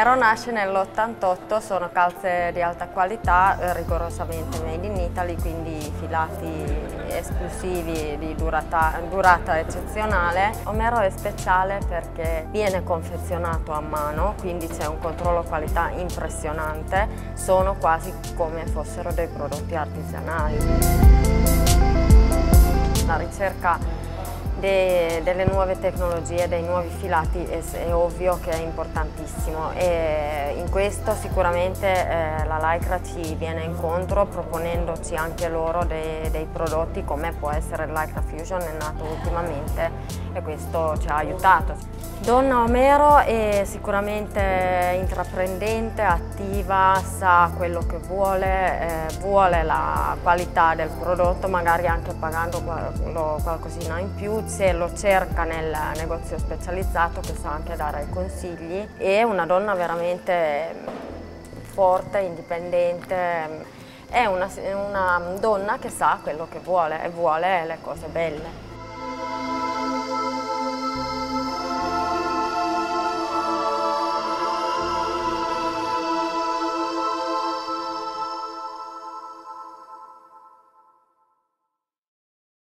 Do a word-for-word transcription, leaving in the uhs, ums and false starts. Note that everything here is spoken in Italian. Omero nasce nell'ottantotto, sono calze di alta qualità, rigorosamente made in Italy, quindi filati esclusivi di durata, durata eccezionale. Omero è speciale perché viene confezionato a mano, quindi c'è un controllo qualità impressionante, sono quasi come fossero dei prodotti artigianali. La ricerca De, delle nuove tecnologie, dei nuovi filati è, è ovvio che è importantissimo, e in questo sicuramente eh, la Lycra ci viene incontro proponendoci anche loro de, dei prodotti come può essere il Lycra Fusion, è nato ultimamente e questo ci ha aiutato. Donna Omero è sicuramente intraprendente, attiva, sa quello che vuole, eh, vuole la qualità del prodotto, magari anche pagando qual qualcosina in più, se lo cerca nel negozio specializzato che sa anche dare consigli. È una donna veramente forte, indipendente, è una, una donna che sa quello che vuole e vuole le cose belle.